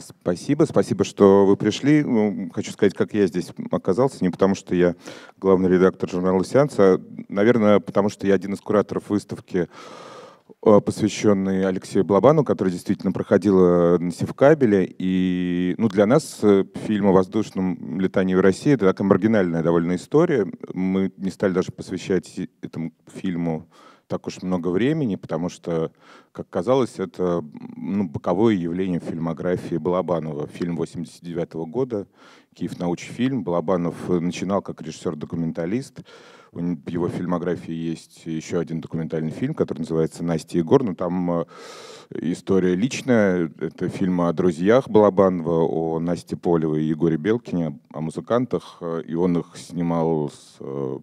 Спасибо, спасибо, что вы пришли. Хочу сказать, как я здесь оказался, не потому что я главный редактор журнала «Сеанс», а, наверное, потому что я один из кураторов выставки, посвященной Алексею Балабанову, которая действительно проходила на Севкабеле. И для нас фильм о воздушном летании в России — это такая маргинальная довольно история. Мы не стали даже посвящать этому фильму так уж много времени, потому что, как казалось, это боковое явление в фильмографии Балабанова. Фильм 1989 года, «Киев-научфильм». Балабанов начинал как режиссер-документалист. В его фильмографии есть еще один документальный фильм, который называется «Настя и Егор», но там история личная. Это фильм о друзьях Балабанова, о Насте Полевой и Егоре Белкине, о музыкантах. И он их снимал в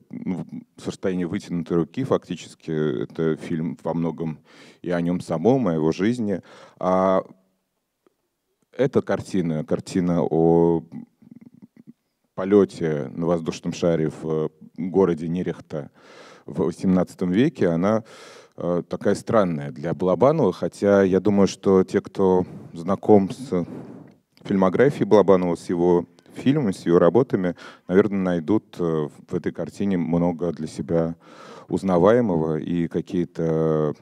состоянии вытянутой руки фактически. Это фильм во многом и о нем самом, о его жизни. А эта картина о полете на воздушном шаре в городе Нерехта в XVIII веке, она такая странная для Балабанова, хотя я думаю, что те, кто знаком с фильмографией Балабанова, с его фильмами, с его работами, наверное, найдут в этой картине много для себя узнаваемого и какие-то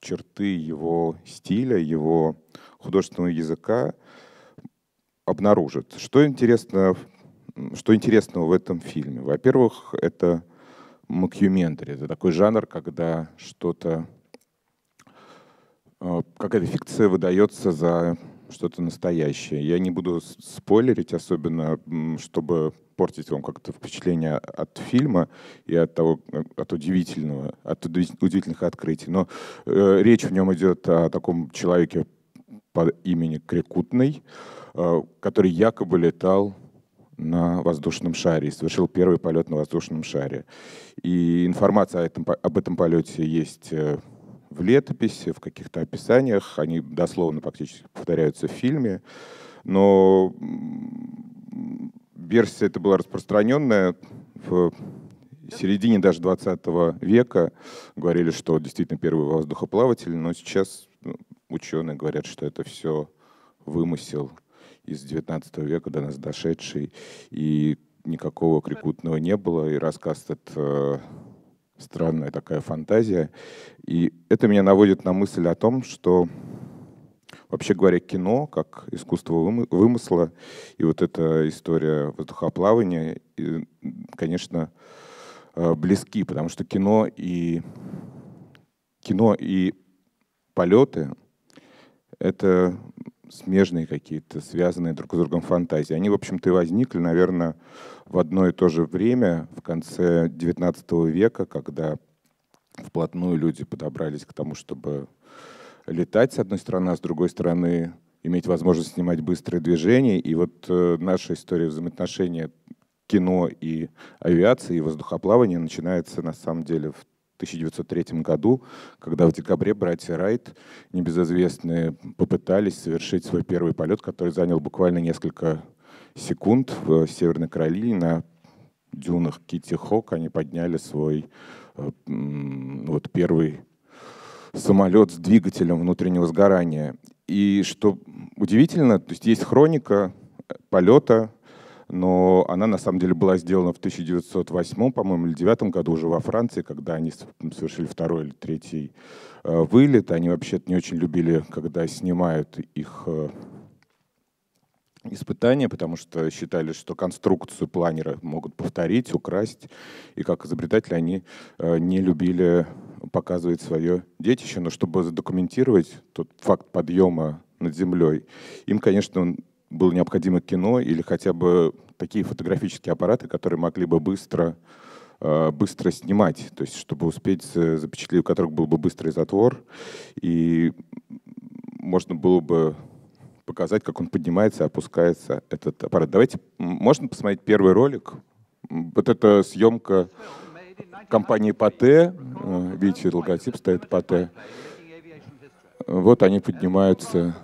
черты его стиля, его художественного языка обнаружит. Что интересного в этом фильме? Во-первых, это мокьюментари. Это такой жанр, когда какая-то фикция выдается за что-то настоящее. Я не буду спойлерить, особенно чтобы портить вам как-то впечатление от фильма и от удивительных открытий. Но речь в нем идет о таком человеке по имени Крикутной, который якобы летал на воздушном шаре и совершил первый полет на воздушном шаре. И информация об этом полете есть в летописи, в каких-то описаниях. Они дословно практически повторяются в фильме. Но версия эта была распространенная в середине даже 20 века. Говорили, что действительно первый воздухоплаватель, но сейчас ученые говорят, что это все вымысел из 19 века до нас дошедший, и никакого Крикутного не было, и рассказ этот странная такая фантазия. И это меня наводит на мысль о том, что, вообще говоря, кино как искусство вымысла, и вот эта история воздухоплавания, и, конечно, близки, потому что кино и полеты — это смежные какие-то, связанные друг с другом фантазии. Они, в общем-то, и возникли, наверное, в одно и то же время, в конце XIX века, когда вплотную люди подобрались к тому, чтобы летать с одной стороны, а с другой стороны иметь возможность снимать быстрые движения. И вот наша история взаимоотношения кино и авиации, и воздухоплавания начинается, на самом деле, в 1903 году, когда в декабре братья Райт, небезызвестные, попытались совершить свой первый полет, который занял буквально несколько секунд в Северной Каролине на дюнах Китти-Хок. Они подняли свой первый самолет с двигателем внутреннего сгорания. И что удивительно, то есть хроника полета, но она на самом деле была сделана в 1908, по-моему, или 1909 году уже во Франции, когда они совершили второй или третий вылет. Они вообще-то не очень любили, когда снимают их испытания, потому что считали, что конструкцию планера могут повторить, украсть. И как изобретатели они не любили показывать свое детище. Но чтобы задокументировать тот факт подъема над землей, им, конечно, было необходимо кино или хотя бы такие фотографические аппараты, которые могли бы быстро снимать, то есть чтобы успеть запечатлеть, у которых был бы быстрый затвор, и можно было бы показать, как он поднимается, опускается, этот аппарат. Давайте, можно посмотреть первый ролик? Вот это съемка компании Pate, видите, логотип стоит Pate. Вот они поднимаются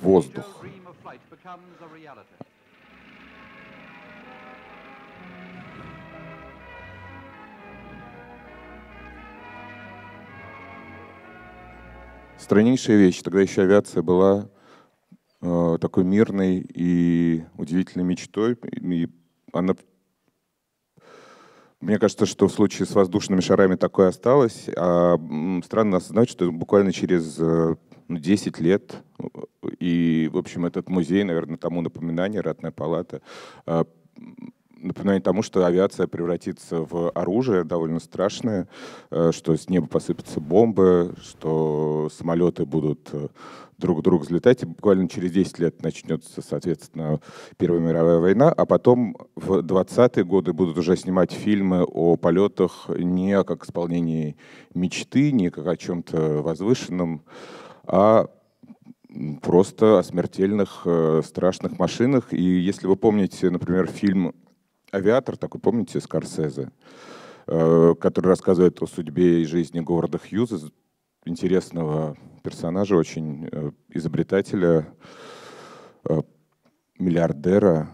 воздух. Страннейшая вещь. Тогда еще авиация была такой мирной и удивительной мечтой. И она... Мне кажется, что в случае с воздушными шарами такое осталось. А странно осознать, что буквально через 10 лет, и, в общем, этот музей, наверное, тому напоминание, Ратная палата, напоминание тому, что авиация превратится в оружие довольно страшное, что с неба посыпятся бомбы, что самолеты будут друг к другу взлетать, и буквально через 10 лет начнется, соответственно, Первая мировая война, а потом в 20-е годы будут уже снимать фильмы о полетах не как исполнении мечты, не как о чем-то возвышенном, а просто о смертельных, страшных машинах. И если вы помните, например, фильм «Авиатор», такой, помните, Скорсезе, который рассказывает о судьбе и жизни Говарда Хьюза, интересного персонажа, очень изобретателя, миллиардера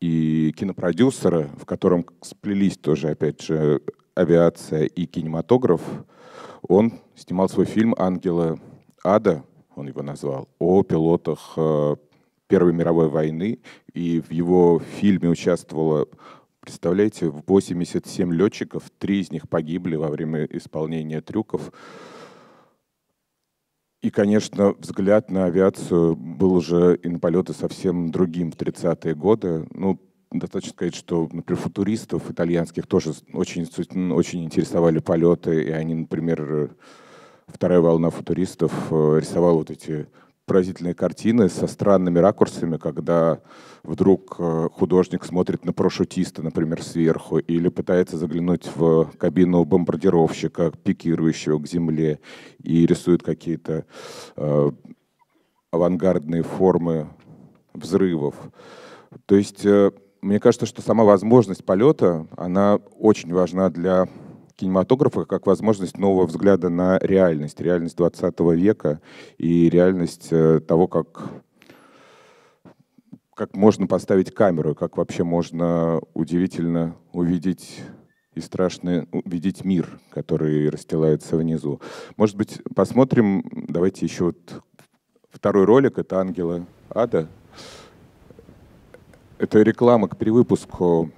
и кинопродюсера, в котором сплелись тоже, опять же, авиация и кинематограф. Он снимал свой фильм «Ангелы ада», он его назвал, о пилотах Первой мировой войны, и в его фильме участвовало, представляете, 87 летчиков, 3 из них погибли во время исполнения трюков. И, конечно, взгляд на авиацию был уже и на полеты совсем другим в 30-е годы. Ну, достаточно сказать, что, например, футуристов итальянских тоже очень интересовали полеты, и они, например, вторая волна футуристов рисовала вот эти поразительные картины со странными ракурсами, когда вдруг художник смотрит на парашютиста, например, сверху, или пытается заглянуть в кабину бомбардировщика, пикирующего к земле, и рисует какие-то авангардные формы взрывов. То есть мне кажется, что сама возможность полета, она очень важна для кинематографа как возможность нового взгляда на реальность, реальность 20 века и реальность того, как можно поставить камеру, как вообще можно удивительно увидеть и страшно увидеть мир, который расстилается внизу. Может быть, посмотрим, давайте еще вот второй ролик, это «Ангелы ада». Это реклама к перевыпуску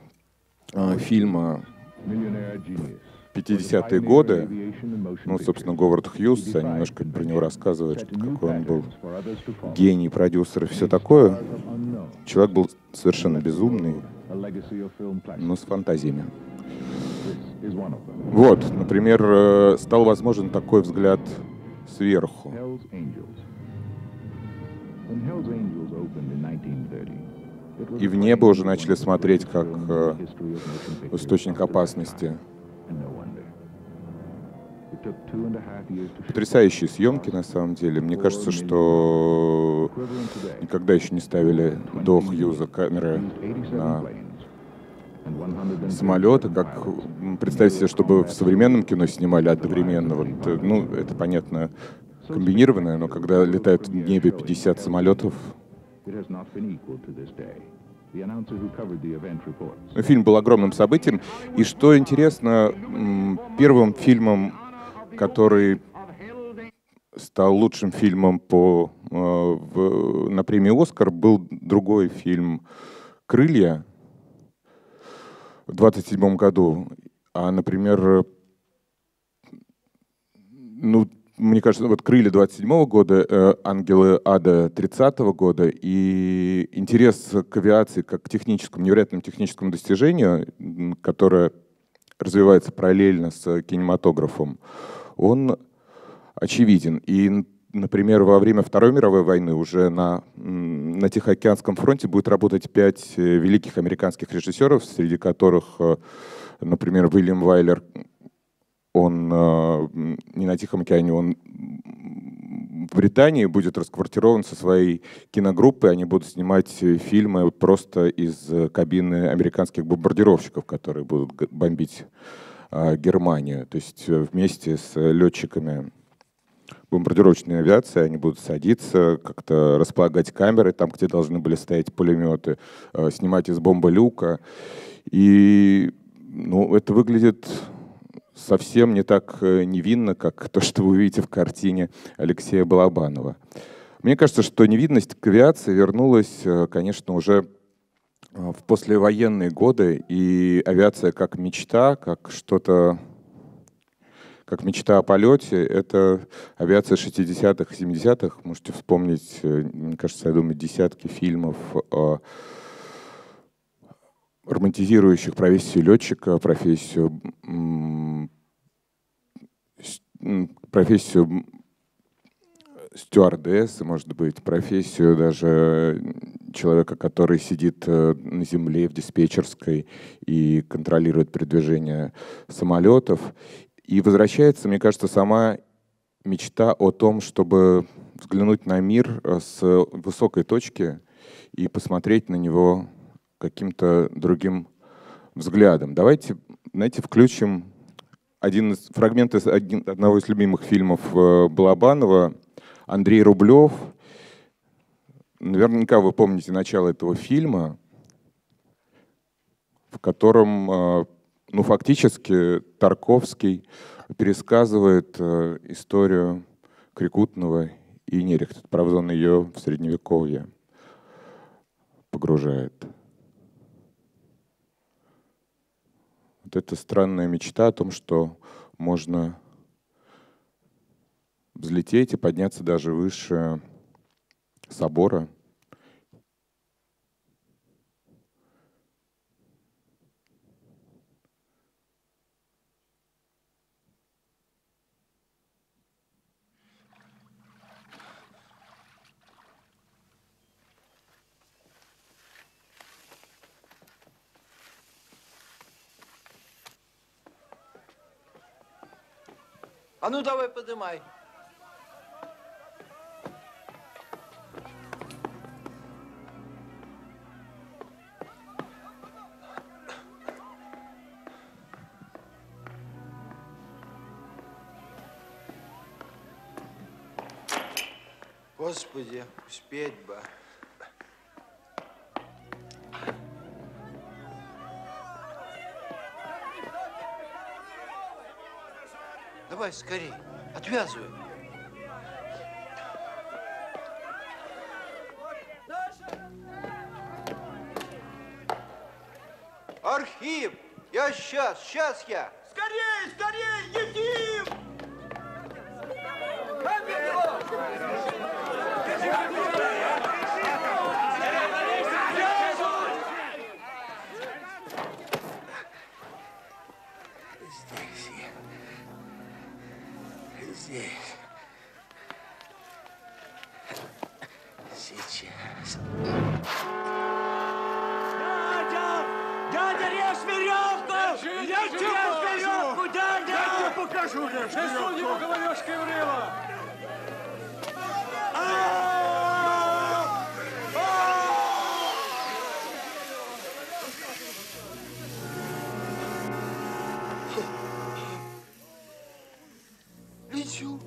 фильма 50-е годы, ну, собственно, Говард Хьюз, они немножко про него рассказывают, какой он был гений, продюсер и все такое. Человек был совершенно безумный, но с фантазиями. Вот, например, стал возможен такой взгляд сверху. И в небо уже начали смотреть как источник опасности. Потрясающие съемки, на самом деле. Мне кажется, что никогда еще не ставили до Хьюза камеры на самолеты. Как представьте себе, чтобы в современном кино снимали одновременно. Вот, ну, это, понятно, комбинированное, но когда летают в небе 50 самолетов. Фильм был огромным событием. И что интересно, первым фильмом, который стал лучшим фильмом на премии «Оскар», был другой фильм «Крылья» в 1927 году. А, например, ну, мне кажется, вот «Крылья» 1927 года, «Ангелы ада» 1930 года, и интерес к авиации как к техническому, невероятному техническому достижению, которое развивается параллельно с кинематографом, он очевиден. И, например, во время Второй мировой войны уже на Тихоокеанском фронте будет работать 5 великих американских режиссеров, среди которых, например, Уильям Вайлер. Он не на Тихом океане, он в Британии будет расквартирован со своей киногруппой. Они будут снимать фильмы просто из кабины американских бомбардировщиков, которые будут бомбить Германию. То есть вместе с летчиками бомбардировочной авиации они будут садиться, как-то располагать камеры там, где должны были стоять пулеметы, снимать из бомболюка. И ну, это выглядит совсем не так невинно, как то, что вы увидите в картине Алексея Балабанова. Мне кажется, что невинность к авиации вернулась, конечно, уже в послевоенные годы, и авиация как мечта, как что-то, как мечта о полете, это авиация 60-х, 70-х. Можете вспомнить, мне кажется, я думаю, десятки фильмов, романтизирующих профессию летчика, профессию стюардессы, может быть, профессию даже человека, который сидит на земле в диспетчерской и контролирует передвижение самолетов. И возвращается, мне кажется, сама мечта о том, чтобы взглянуть на мир с высокой точки и посмотреть на него каким-то другим взглядом. Давайте, знаете, включим фрагмент из одного из любимых фильмов Балабанова, Андрей Рублев. Наверняка вы помните начало этого фильма, в котором, ну, фактически Тарковский пересказывает историю Крикутного и Нерехта. Правда, он ее в Средневековье погружает. Вот эта странная мечта о том, что можно взлететь и подняться даже выше собора. А ну давай поднимай. Господи, успеть бы. Давай скорей, отвязывай. Архип, я сейчас я. Скорей, скорей, едим! Сейчас. Дядя! Дядя, режь веревку! Я тебе веревку, дядя! Я тебе покажу, режь веревку! Ты судьбу головешкой врыла! Лечу.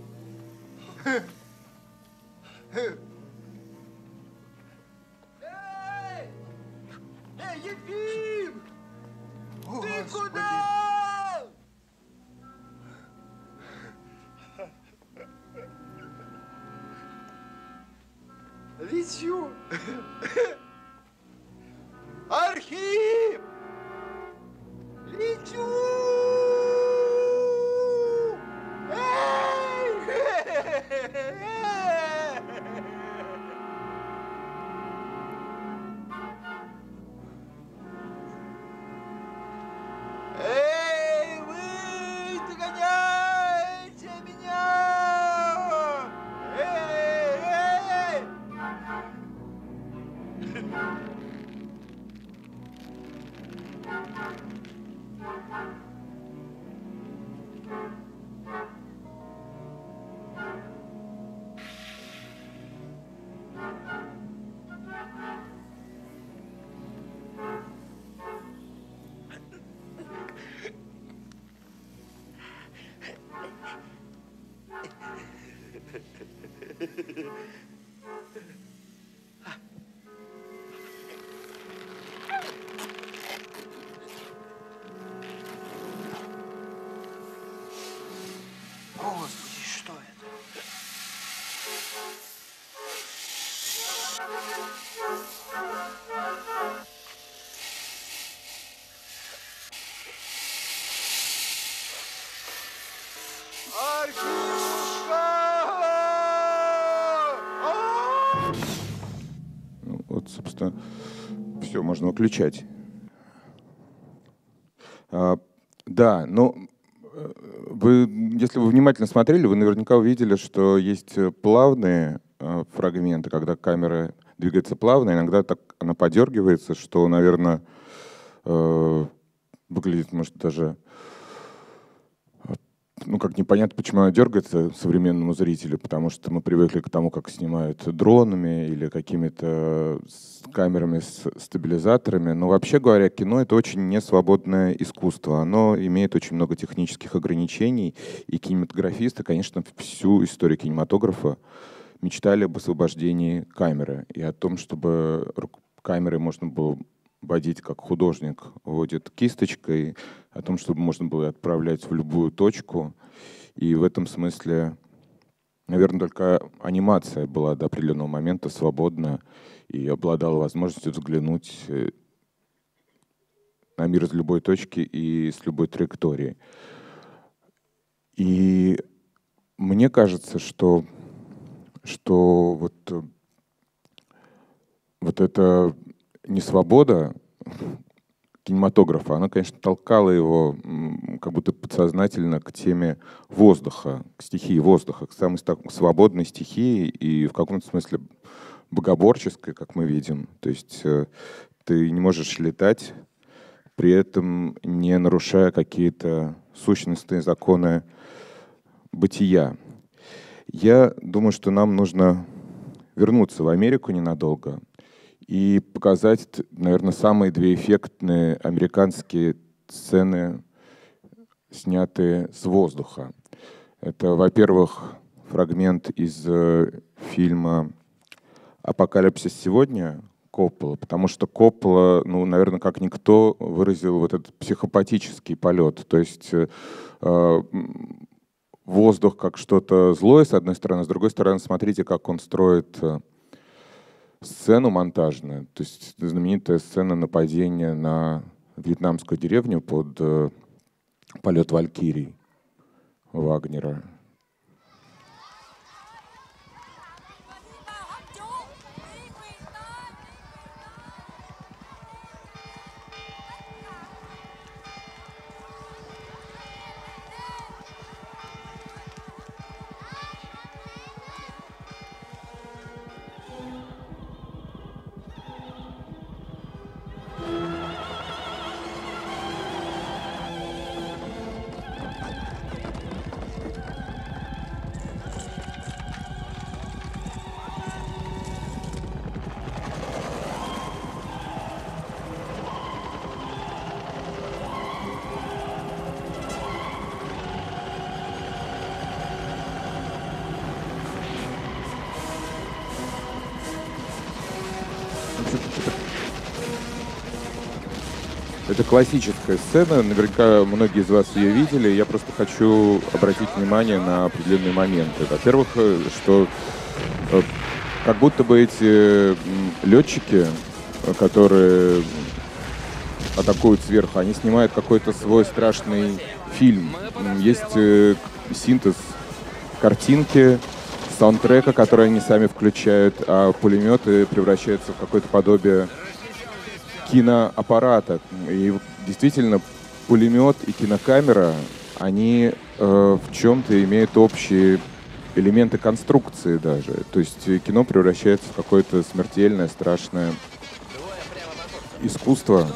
Вот, собственно, все, можно выключать. Да, но вы, если вы внимательно смотрели, вы наверняка увидели, что есть плавные фрагменты, когда камера двигается плавно, иногда так она подергивается, что, наверное, выглядит, может, даже ну, как непонятно, почему она дергается современному зрителю, потому что мы привыкли к тому, как снимают дронами или какими-то камерами с стабилизаторами. Но вообще говоря, кино — это очень несвободное искусство. Оно имеет очень много технических ограничений. И кинематографисты, конечно, всю историю кинематографа мечтали об освобождении камеры и о том, чтобы камерой можно было водить, как художник водит кисточкой, о том, чтобы можно было отправлять в любую точку. И в этом смысле, наверное, только анимация была до определенного момента свободна и обладала возможностью взглянуть на мир с любой точки и с любой траектории. И мне кажется, что вот это несвобода кинематографа, она, конечно, толкала его как будто подсознательно к теме воздуха, к стихии воздуха, к самой свободной стихии и в каком-то смысле богоборческой, как мы видим. То есть ты не можешь летать, при этом не нарушая какие-то сущностные законы бытия. Я думаю, что нам нужно вернуться в Америку ненадолго и показать, наверное, самые две эффектные американские сцены, снятые с воздуха. Это, во-первых, фрагмент из фильма «Апокалипсис сегодня» Коппола, потому что Коппола, ну, наверное, как никто выразил вот этот психопатический полет. То есть воздух как что-то злое, с одной стороны, с другой стороны, смотрите, как он строит сцену монтажную, то есть знаменитая сцена нападения на вьетнамскую деревню под полет Валькирии Вагнера. Это классическая сцена, наверняка многие из вас ее видели. Я просто хочу обратить внимание на определенные моменты. Во-первых, что как будто бы эти летчики, которые атакуют сверху, они снимают какой-то свой страшный фильм. Есть синтез картинки, саундтрека, который они сами включают, а пулеметы превращаются в какое-то подобие киноаппарата. И действительно, пулемет и кинокамера, они в чем-то имеют общие элементы конструкции даже. То есть кино превращается в какое-то смертельное, страшное искусство.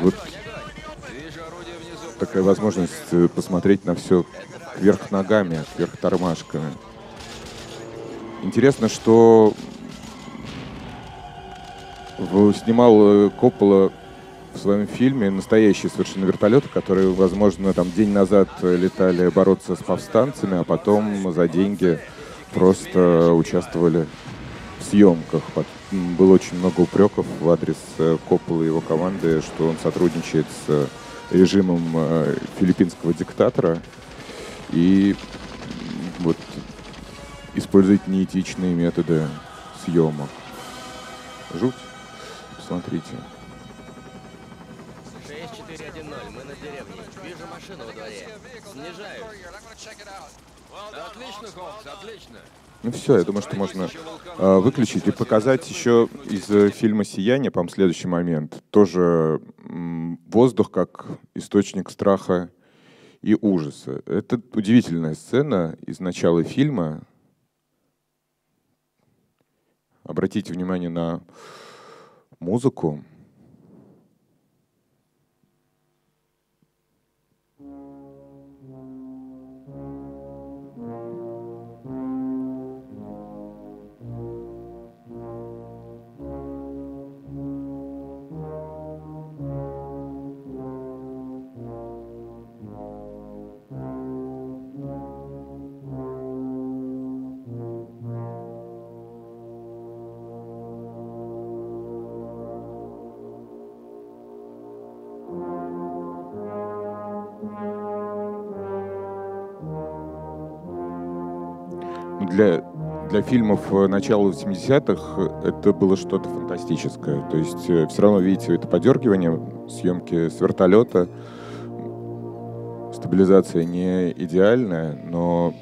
Вот такая возможность посмотреть на все кверх ногами, кверх тормашками. Интересно, что снимал Коппола в своем фильме настоящие совершенно вертолеты, которые, возможно, там день назад летали бороться с повстанцами, а потом за деньги просто участвовали в съемках. Было очень много упреков в адрес Копполы и его команды, что он сотрудничает с режимом филиппинского диктатора и вот использует неэтичные методы съемок. Жуть. Смотрите. 410, мы на деревне. Вижу машину во дворе. Снижаюсь. Отлично, Холмс, отлично. Ну все, я думаю, что можно выключить и показать еще из фильма «Сияние», по-моему, следующий момент. Тоже воздух как источник страха и ужаса. Это удивительная сцена из начала фильма. Обратите внимание на музыку. Для фильмов начала 80-х это было что-то фантастическое. То есть все равно, видите, это подергивание, съемки с вертолета. Стабилизация не идеальная, но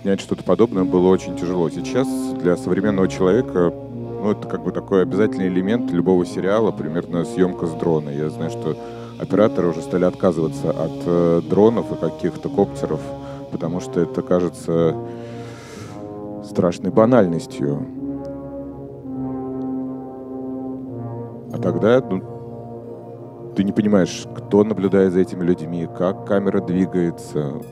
снять что-то подобное было очень тяжело. Сейчас для современного человека, ну, это как бы такой обязательный элемент любого сериала, примерно съемка с дрона. Я знаю, что операторы уже стали отказываться от дронов и каких-то коптеров, потому что это кажется страшной банальностью. А тогда, ну, ты не понимаешь, кто наблюдает за этими людьми, как камера двигается.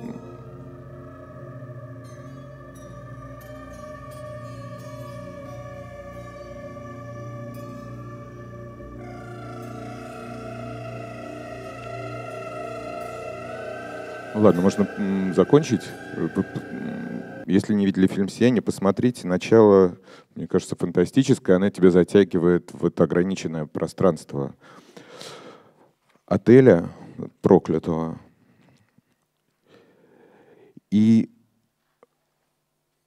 Ладно, можно закончить. Если не видели фильм «Сияние», посмотрите. Начало, мне кажется, фантастическое. Она тебя затягивает в это ограниченное пространство отеля проклятого. И,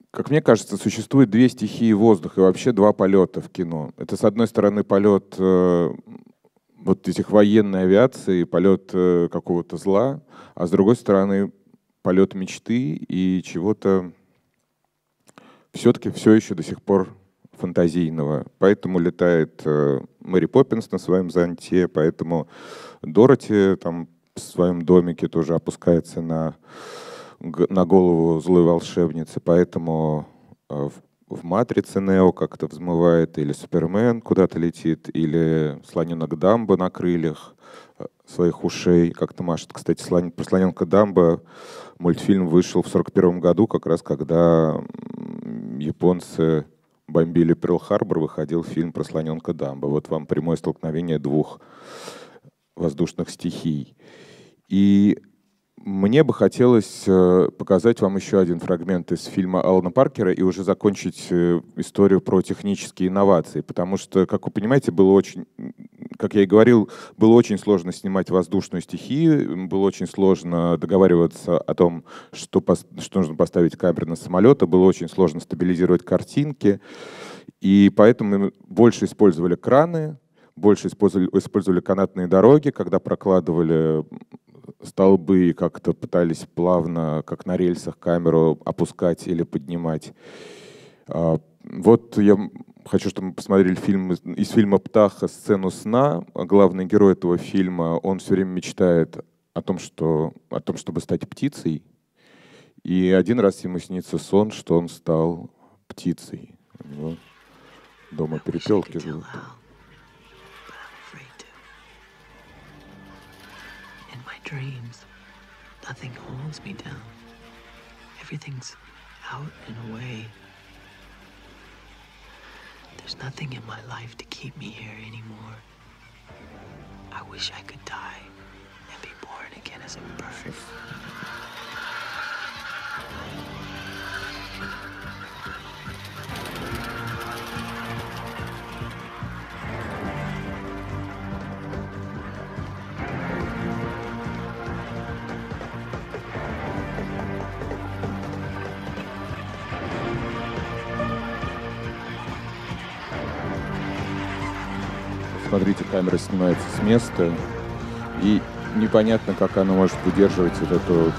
как мне кажется, существует две стихии воздуха и вообще два полета в кино. Это, с одной стороны, полет вот этих военной авиации, полет какого-то зла, а с другой стороны, полет мечты и чего-то все-таки все еще до сих пор фантазийного. Поэтому летает Мэри Поппинс на своем зонте, поэтому Дороти там в своем домике тоже опускается на голову злой волшебницы, поэтому в «Матрице» Нео как-то взмывает, или Супермен куда-то летит, или слоненок Дамбо на крыльях своих ушей как-то машет. Кстати, про слоненка Дамбо мультфильм вышел в 1941 году, как раз когда японцы бомбили Перл-Харбор, выходил фильм про слоненка Дамбо. Вот вам прямое столкновение двух воздушных стихий. И мне бы хотелось показать вам еще один фрагмент из фильма Алана Паркера и уже закончить историю про технические инновации. Потому что, как вы понимаете, было очень, как я и говорил, было очень сложно снимать воздушную стихию, было очень сложно договариваться о том, что нужно поставить камеры на самолеты, было очень сложно стабилизировать картинки. И поэтому больше использовали краны, больше использовали канатные дороги, когда прокладывали столбы, как-то пытались плавно, как на рельсах, камеру опускать или поднимать. Вот я хочу, чтобы мы посмотрели фильм из фильма «Птаха. Сцену сна». Главный герой этого фильма, он все время мечтает о том, чтобы стать птицей. И один раз ему снится сон, что он стал птицей. У него дома перепелки живут. Dreams. Nothing holds me down. Everything's out and away. There's nothing in my life to keep me here anymore. I wish I could die and be born again as a bird. Смотрите, камера снимается с места, и непонятно, как она может удерживать вот эту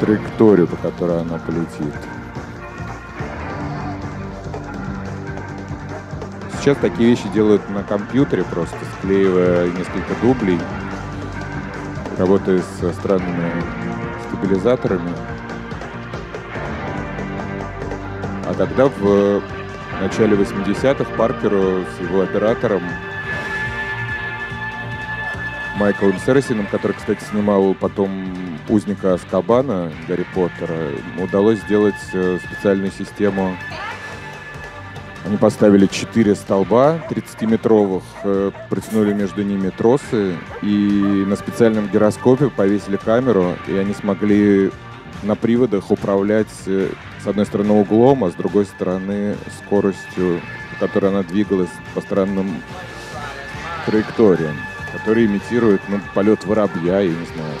траекторию, по которой она полетит. Сейчас такие вещи делают на компьютере, просто склеивая несколько дублей, работая со странными стабилизаторами. А тогда в начале 80-х Паркеру с его оператором Майклом Серсином, который, кстати, снимал потом «Узника Азкабана» Гарри Поттера, удалось сделать специальную систему. Они поставили 4 столба 30-метровых, протянули между ними тросы и на специальном гироскопе повесили камеру, и они смогли на приводах управлять с одной стороны углом, а с другой стороны скоростью, по которой она двигалась по странным траекториям, которые имитируют, ну, полет воробья, я не знаю.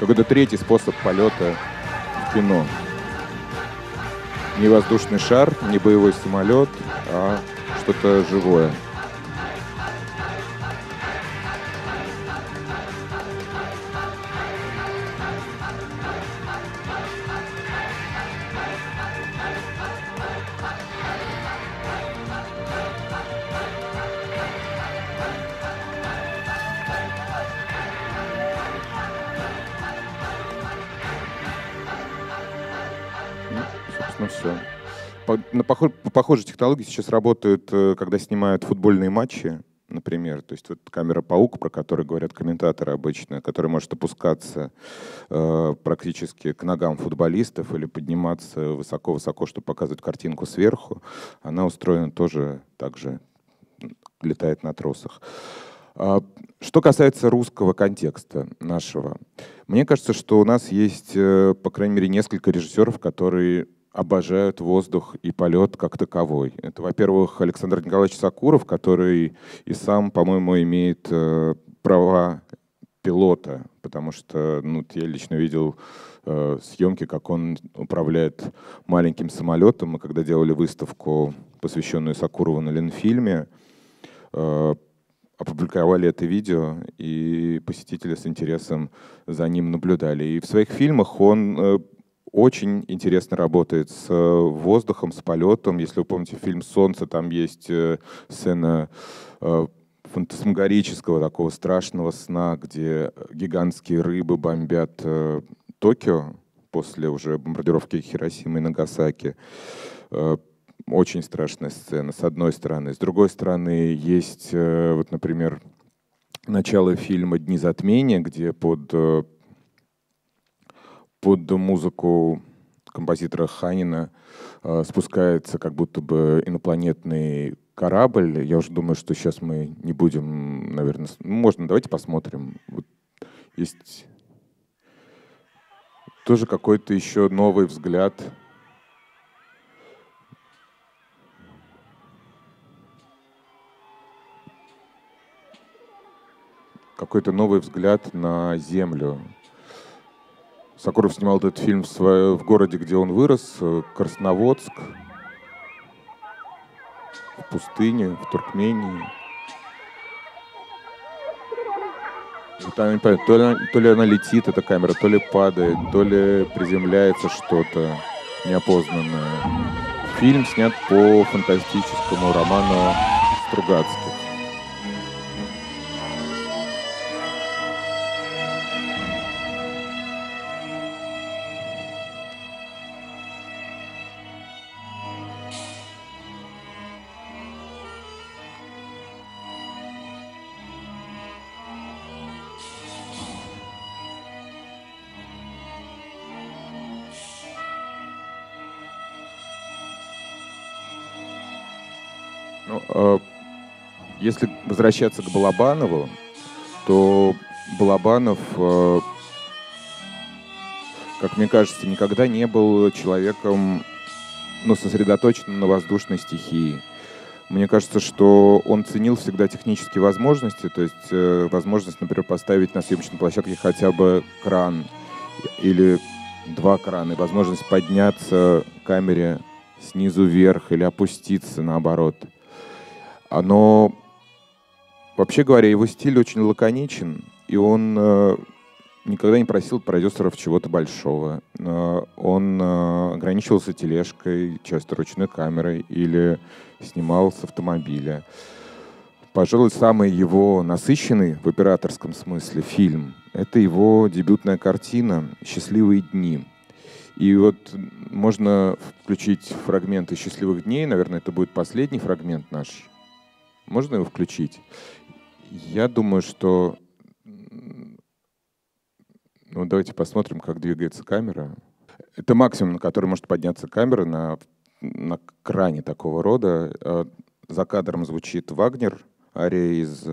Какой-то третий способ полета в кино. Не воздушный шар, не боевой самолет, а что-то живое. Похожие технологии сейчас работают, когда снимают футбольные матчи, например. То есть вот камера «Паук», про которую говорят комментаторы обычно, которая может опускаться практически к ногам футболистов или подниматься высоко-высоко, чтобы показывать картинку сверху. Она устроена тоже так же, летает на тросах. Что касается русского контекста нашего, мне кажется, что у нас есть, по крайней мере, несколько режиссеров, которые обожают воздух и полет как таковой. Это, во-первых, Александр Николаевич Сакуров, который и сам, по-моему, имеет права пилота, потому что, ну, я лично видел съемки, как он управляет маленьким самолетом. Мы когда делали выставку, посвященную Сакурову на Ленфильме, опубликовали это видео, и посетители с интересом за ним наблюдали. И в своих фильмах он очень интересно работает с воздухом, с полетом. Если вы помните фильм «Солнце», там есть сцена фантасмагорического, такого страшного сна, где гигантские рыбы бомбят Токио после уже бомбардировки Хиросимы и Нагасаки. Очень страшная сцена, с одной стороны. С другой стороны, есть, вот, например, начало фильма «Дни затмения», где под музыку композитора Ханина спускается как будто бы инопланетный корабль. Я уже думаю, что сейчас мы не будем, наверное... Можно, давайте посмотрим. Вот есть тоже какой-то еще новый взгляд. Какой-то новый взгляд на Землю. Сакуров снимал этот фильм в городе, где он вырос, Красноводск, в пустыне, в Туркмении. Там, то ли она летит, эта камера, то ли падает, то ли приземляется что-то неопознанное. Фильм снят по фантастическому роману Стругацких. Если возвращаться к Балабанову, то Балабанов, как мне кажется, никогда не был человеком, ну, сосредоточенным на воздушной стихии. Мне кажется, что он ценил всегда технические возможности, то есть возможность, например, поставить на съемочной площадке хотя бы кран или два крана, и возможность подняться камере снизу вверх или опуститься наоборот. Но, вообще говоря, его стиль очень лаконичен, и он никогда не просил продюсеров чего-то большого. Он ограничивался тележкой, часто ручной камерой или снимал с автомобиля. Пожалуй, самый его насыщенный в операторском смысле фильм — это его дебютная картина «Счастливые дни». И вот можно включить фрагменты «Счастливых дней». Наверное, это будет последний фрагмент наш. Можно его включить? Я думаю, что... Ну, давайте посмотрим, как двигается камера. Это максимум, на который может подняться камера на кране такого рода. За кадром звучит Вагнер. Ария из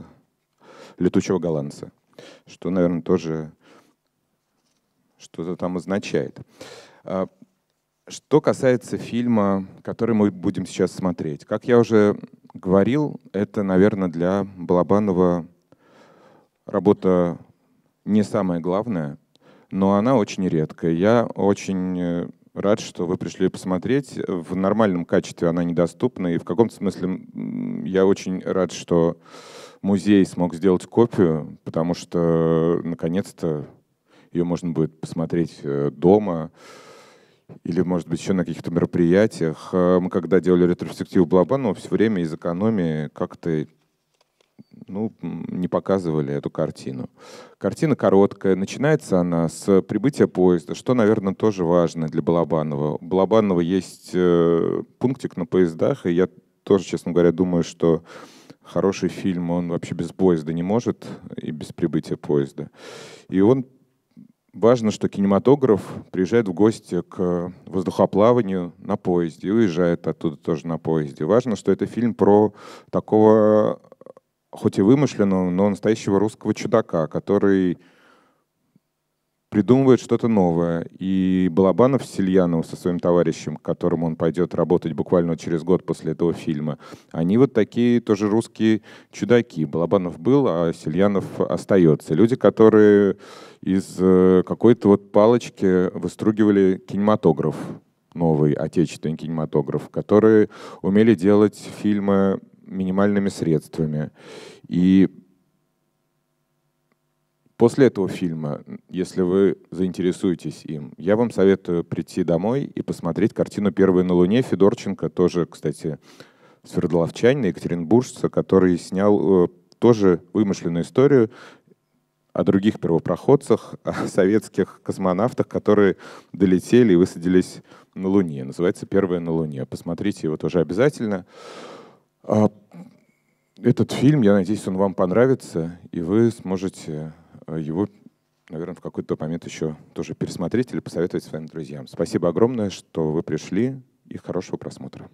«Летучего голландца», что, наверное, тоже что-то там означает. Что касается фильма, который мы будем сейчас смотреть. Как я уже говорил, это, наверное, для Балабанова работа не самая главная, но она очень редкая. Я очень рад, что вы пришли посмотреть. В нормальном качестве она недоступна. И в каком-то смысле я очень рад, что музей смог сделать копию, потому что, наконец-то, ее можно будет посмотреть дома или, может быть, еще на каких-то мероприятиях. Мы, когда делали ретроспективу Балабанова, все время из экономии как-то не показывали эту картину. Картина короткая. Начинается она с прибытия поезда, что, наверное, тоже важно для Балабанова. У Балабанова есть пунктик на поездах, и я тоже, честно говоря, думаю, что хороший фильм он вообще без поезда не может, и без прибытия поезда. И он важно, что кинематограф приезжает в гости к воздухоплаванию на поезде и уезжает оттуда тоже на поезде. Важно, что это фильм про такого... хоть и вымышленного, но настоящего русского чудака, который придумывает что-то новое. И Балабанов с Сельяновым, со своим товарищем, к которому он пойдет работать буквально через год после этого фильма, они вот такие тоже русские чудаки. Балабанов был, а Сельянов остается. Люди, которые из какой-то вот палочки выстругивали кинематограф, новый отечественный кинематограф, которые умели делать фильмы минимальными средствами. И после этого фильма, если вы заинтересуетесь им, я вам советую прийти домой и посмотреть картину «Первая на Луне» Федорченко, тоже, кстати, свердловчанина, екатеринбуржца, который снял тоже вымышленную историю о других первопроходцах, о советских космонавтах, которые долетели и высадились на Луне. Называется «Первая на Луне». Посмотрите его тоже обязательно. Этот фильм, я надеюсь, он вам понравится, и вы сможете его, наверное, в какой-то момент еще тоже пересмотреть или посоветовать своим друзьям. Спасибо огромное, что вы пришли, и хорошего просмотра.